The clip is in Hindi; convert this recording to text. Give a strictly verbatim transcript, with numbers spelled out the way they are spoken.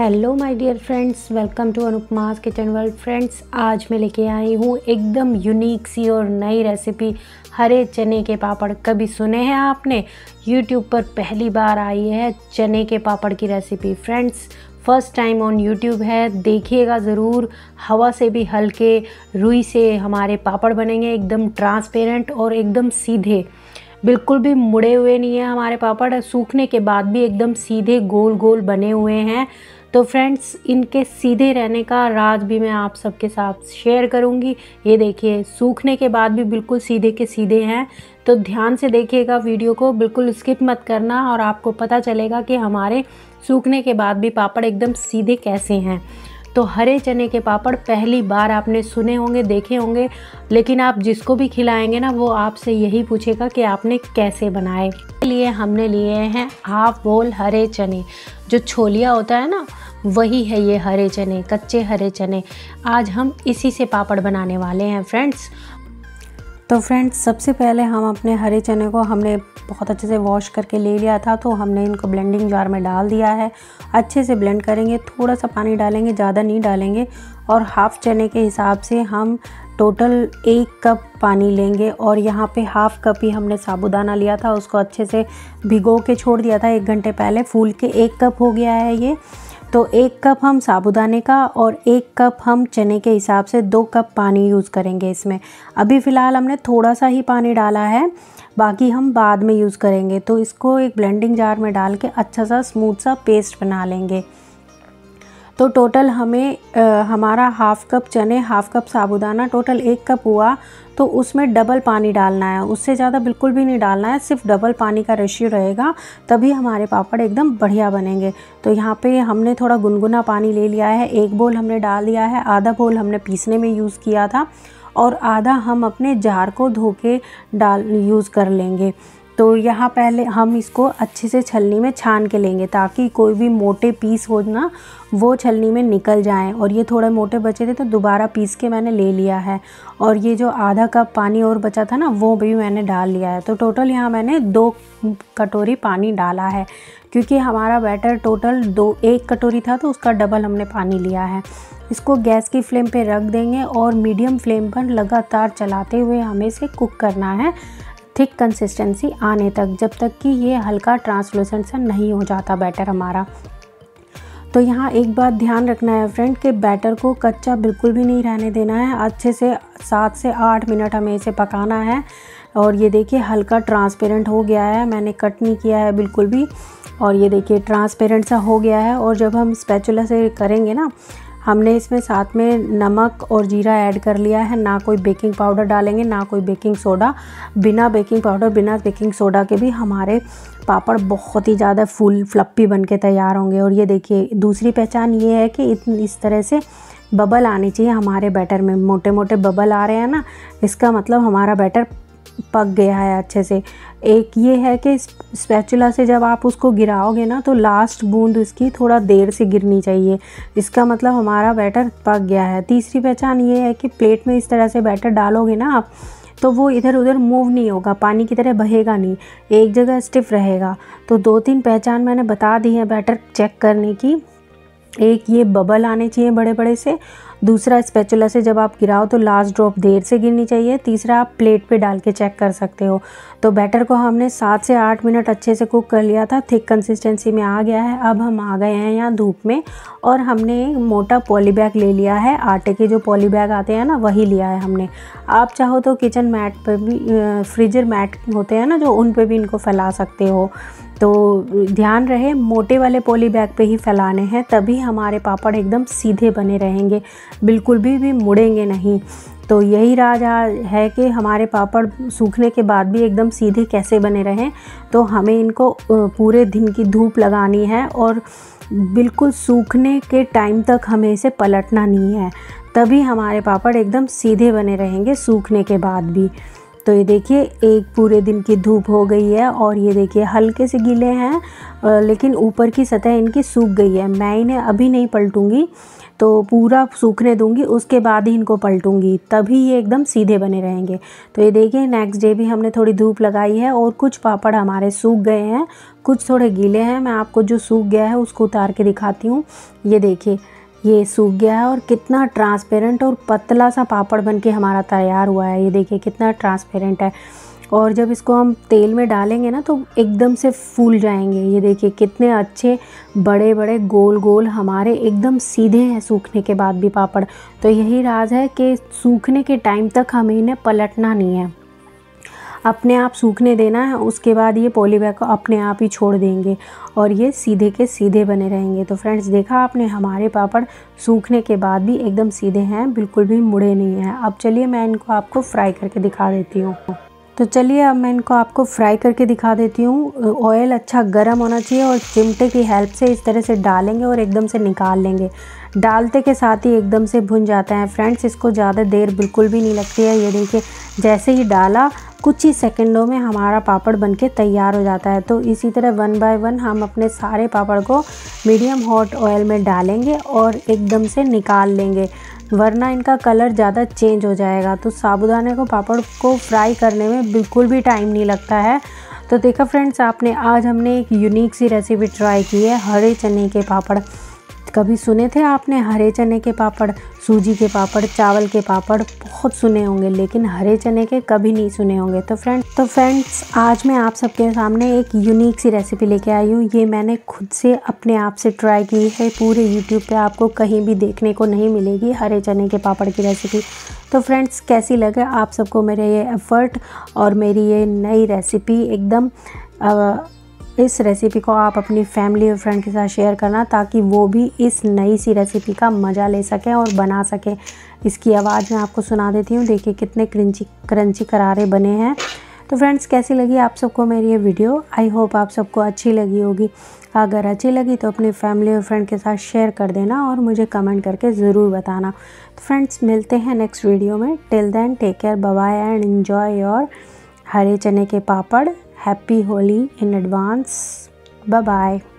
Hello my dear friends, welcome to Anupama's kitchen world. Friends, आज मैं लेके आई हूँ एकदम यूनिक सी और नई रेसिपी, हरे चने के पापड़। कभी सुने हैं आपने? यूट्यूब पर पहली बार आई है चने के पापड़ की recipe. Friends, first time on YouTube है, देखिएगा ज़रूर। हवा से भी हल्के रुई से हमारे पापड़ बनेंगे, एकदम ट्रांसपेरेंट और एकदम सीधे, बिल्कुल भी मुड़े हुए नहीं है हमारे पापड़। सूखने के बाद भी एकदम सीधे गोल गोल बने हुए हैं। तो फ्रेंड्स, इनके सीधे रहने का राज भी मैं आप सबके साथ शेयर करूंगी। ये देखिए, सूखने के बाद भी बिल्कुल सीधे के सीधे हैं। तो ध्यान से देखिएगा वीडियो को, बिल्कुल स्किप मत करना, और आपको पता चलेगा कि हमारे सूखने के बाद भी पापड़ एकदम सीधे कैसे हैं। तो हरे चने के पापड़ पहली बार आपने सुने होंगे, देखे होंगे, लेकिन आप जिसको भी खिलाएंगे ना, वो आपसे यही पूछेगा कि आपने कैसे बनाए। लिए हमने लिए हैं हाफ बोल हरे चने। जो छोलिया होता है ना, वही है ये हरे चने, कच्चे हरे चने। आज हम इसी से पापड़ बनाने वाले हैं फ्रेंड्स। तो फ्रेंड्स, सबसे पहले हम अपने हरे चने को हमने बहुत अच्छे से वॉश करके ले लिया था, तो हमने इनको ब्लेंडिंग जार में डाल दिया है। अच्छे से ब्लेंड करेंगे, थोड़ा सा पानी डालेंगे, ज़्यादा नहीं डालेंगे। और हाफ़ चने के हिसाब से हम टोटल एक कप पानी लेंगे। और यहाँ पे हाफ़ कप ही हमने साबुदाना लिया था, उसको अच्छे से भिगो के छोड़ दिया था एक घंटे पहले, फूल के एक कप हो गया है ये। तो एक कप हम साबुदाने का और एक कप हम चने के हिसाब से दो कप पानी यूज़ करेंगे इसमें। अभी फ़िलहाल हमने थोड़ा सा ही पानी डाला है, बाकी हम बाद में यूज़ करेंगे। तो इसको एक ब्लेंडिंग जार में डाल के अच्छा सा स्मूथ सा पेस्ट बना लेंगे। तो टोटल हमें आ, हमारा हाफ़ कप चने, हाफ़ कप साबुदाना, टोटल एक कप हुआ। तो उसमें डबल पानी डालना है, उससे ज़्यादा बिल्कुल भी नहीं डालना है, सिर्फ डबल पानी का रेशियो रहेगा, तभी हमारे पापड़ एकदम बढ़िया बनेंगे। तो यहाँ पे हमने थोड़ा गुनगुना पानी ले लिया है, एक बोल हमने डाल दिया है, आधा बोल हमने पीसने में यूज़ किया था, और आधा हम अपने जार को धो के डाल यूज़ कर लेंगे। तो यहाँ पहले हम इसको अच्छे से छलनी में छान के लेंगे, ताकि कोई भी मोटे पीस हो ना, वो छलनी में निकल जाएं। और ये थोड़े मोटे बचे थे, तो दोबारा पीस के मैंने ले लिया है। और ये जो आधा कप पानी और बचा था ना, वो भी मैंने डाल लिया है। तो टोटल यहाँ मैंने दो कटोरी पानी डाला है, क्योंकि हमारा बैटर टोटल दो एक कटोरी था, तो उसका डबल हमने पानी लिया है। इसको गैस की फ्लेम पे रख देंगे और मीडियम फ्लेम पर लगातार चलाते हुए हमें इसे कुक करना है, थिक कंसिस्टेंसी आने तक, जब तक कि ये हल्का ट्रांसलूसेंट सा नहीं हो जाता बैटर हमारा। तो यहाँ एक बात ध्यान रखना है फ्रेंड, कि बैटर को कच्चा बिल्कुल भी नहीं रहने देना है। अच्छे से सात से आठ मिनट हमें इसे पकाना है। और ये देखिए, हल्का ट्रांसपेरेंट हो गया है, मैंने कट नहीं किया है बिल्कुल भी। और ये देखिए, ट्रांसपेरेंट सा हो गया है। और जब हम स्पैचुला से करेंगे ना, हमने इसमें साथ में नमक और जीरा ऐड कर लिया है, ना कोई बेकिंग पाउडर डालेंगे, ना कोई बेकिंग सोडा। बिना बेकिंग पाउडर, बिना बेकिंग सोडा के भी हमारे पापड़ बहुत ही ज़्यादा फुल फ्लपी बन के तैयार होंगे। और ये देखिए, दूसरी पहचान ये है कि इस तरह से बबल आने चाहिए हमारे बैटर में। मोटे मोटे बबल आ रहे हैं ना, इसका मतलब हमारा बैटर पक गया है अच्छे से। एक ये है कि स्पैचुला से जब आप उसको गिराओगे ना, तो लास्ट बूंद इसकी थोड़ा देर से गिरनी चाहिए, इसका मतलब हमारा बैटर पक गया है। तीसरी पहचान ये है कि प्लेट में इस तरह से बैटर डालोगे ना आप, तो वो इधर उधर मूव नहीं होगा, पानी की तरह बहेगा नहीं, एक जगह स्टिफ रहेगा। तो दो तीन पहचान मैंने बता दी है बैटर चेक करने की। एक ये बबल आने चाहिए बड़े बड़े से, दूसरा स्पैचुला से जब आप गिराओ तो लास्ट ड्रॉप देर से गिरनी चाहिए, तीसरा आप प्लेट पे डाल के चेक कर सकते हो। तो बैटर को हमने सात से आठ मिनट अच्छे से कुक कर लिया था, थिक कंसिस्टेंसी में आ गया है। अब हम आ गए हैं यहाँ धूप में, और हमने एक मोटा पॉली बैग ले लिया है, आटे के जो पॉली बैग आते हैं ना, वही लिया है हमने। आप चाहो तो किचन मैट पर भी, फ्रीजर मैट होते हैं ना जो, उन पर भी इनको फैला सकते हो। तो ध्यान रहे, मोटे वाले पॉली बैग पे ही फैलाने हैं, तभी हमारे पापड़ एकदम सीधे बने रहेंगे, बिल्कुल भी भी मुड़ेंगे नहीं। तो यही राज है कि हमारे पापड़ सूखने के बाद भी एकदम सीधे कैसे बने रहें। तो हमें इनको पूरे दिन की धूप लगानी है, और बिल्कुल सूखने के टाइम तक हमें इसे पलटना नहीं है, तभी हमारे पापड़ एकदम सीधे बने रहेंगे सूखने के बाद भी। तो ये देखिए, एक पूरे दिन की धूप हो गई है, और ये देखिए हल्के से गीले हैं, लेकिन ऊपर की सतह इनकी सूख गई है। मैं इन्हें अभी नहीं पलटूंगी, तो पूरा सूखने दूंगी, उसके बाद ही इनको पलटूंगी, तभी ये एकदम सीधे बने रहेंगे। तो ये देखिए नेक्स्ट डे भी हमने थोड़ी धूप लगाई है और कुछ पापड़ हमारे सूख गए हैं, कुछ थोड़े गीले हैं। मैं आपको जो सूख गया है उसको उतार के दिखाती हूँ। ये देखिए ये सूख गया है और कितना ट्रांसपेरेंट और पतला सा पापड़ बन के हमारा तैयार हुआ है। ये देखिए कितना ट्रांसपेरेंट है, और जब इसको हम तेल में डालेंगे ना तो एकदम से फूल जाएंगे। ये देखिए कितने अच्छे बड़े बड़े गोल गोल हमारे एकदम सीधे हैं सूखने के बाद भी पापड़। तो यही राज है कि सूखने के टाइम तक हमें इन्हें पलटना नहीं है, अपने आप सूखने देना है, उसके बाद ये पॉली बैग को अपने आप ही छोड़ देंगे और ये सीधे के सीधे बने रहेंगे। तो फ्रेंड्स देखा आपने, हमारे पापड़ सूखने के बाद भी एकदम सीधे हैं, बिल्कुल भी मुड़े नहीं हैं। अब चलिए मैं इनको आपको फ्राई करके दिखा देती हूँ। तो चलिए अब मैं इनको आपको फ्राई करके दिखा देती हूँ। ऑयल अच्छा गर्म होना चाहिए और चिमटे की हेल्प से इस तरह से डालेंगे और एकदम से निकाल लेंगे। डालते के साथ ही एकदम से भुन जाता है। फ्रेंड्स इसको ज़्यादा देर बिल्कुल भी नहीं लगती है। ये देखिए जैसे ही डाला कुछ ही सेकंडों में हमारा पापड़ बनके तैयार हो जाता है। तो इसी तरह वन बाय वन हम अपने सारे पापड़ को मीडियम हॉट ऑयल में डालेंगे और एकदम से निकाल लेंगे, वरना इनका कलर ज़्यादा चेंज हो जाएगा। तो साबुदाने को पापड़ को फ्राई करने में बिल्कुल भी टाइम नहीं लगता है। तो देखा फ्रेंड्स आपने, आज हमने एक यूनिक सी रेसिपी ट्राई की है हरे चने के पापड़। कभी सुने थे आपने हरे चने के पापड़? सूजी के पापड़, चावल के पापड़ बहुत सुने होंगे, लेकिन हरे चने के कभी नहीं सुने होंगे। तो फ्रेंड तो फ्रेंड्स आज मैं आप सबके सामने एक यूनिक सी रेसिपी लेके आई हूँ। ये मैंने खुद से अपने आप से ट्राई की है, पूरे यूट्यूब पे आपको कहीं भी देखने को नहीं मिलेगी हरे चने के पापड़ की रेसिपी। तो फ्रेंड्स कैसी लगे आप सबको मेरे ये एफ़र्ट और मेरी ये नई रेसिपी, एकदम आ, इस रेसिपी को आप अपनी फैमिली और फ्रेंड के साथ शेयर करना, ताकि वो भी इस नई सी रेसिपी का मज़ा ले सकें और बना सकें। इसकी आवाज़ मैं आपको सुना देती हूँ। देखिए कितने क्रंची क्रंची करारे बने हैं। तो फ्रेंड्स कैसी लगी आप सबको मेरी ये वीडियो? आई होप आप सबको अच्छी लगी होगी। अगर अच्छी लगी तो अपनी फैमिली और फ्रेंड के साथ शेयर कर देना और मुझे कमेंट करके ज़रूर बताना। तो फ्रेंड्स मिलते हैं नेक्स्ट वीडियो में। Till then take care, bye bye and enjoy your हरे चने के पापड़। Happy Holi in advance. Bye bye.